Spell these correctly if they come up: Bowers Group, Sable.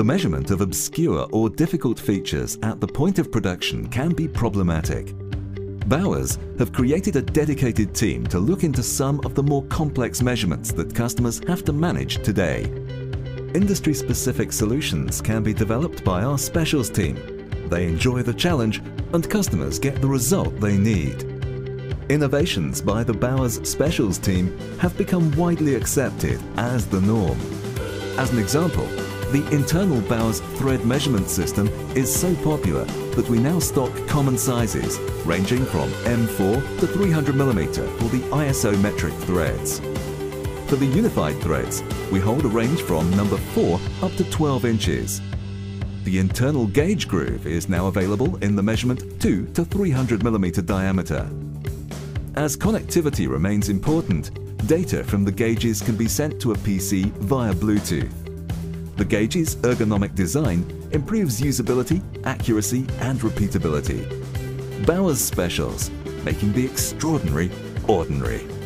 The measurement of obscure or difficult features at the point of production can be problematic. Bowers have created a dedicated team to look into some of the more complex measurements that customers have to manage today. Industry-specific solutions can be developed by our specials team. They enjoy the challenge and customers get the result they need. Innovations by the Bowers specials team have become widely accepted as the norm. As an example, the internal Bowers thread measurement system is so popular that we now stock common sizes ranging from M4 to 300mm for the isometric threads. For the unified threads, we hold a range from number 4 up to 12 inches. The internal gauge groove is now available in the measurement 2 to 300mm diameter. As connectivity remains important, data from the gauges can be sent to a PC via Bluetooth. The gauge's ergonomic design improves usability, accuracy, and repeatability. Bowers Specials, making the extraordinary ordinary.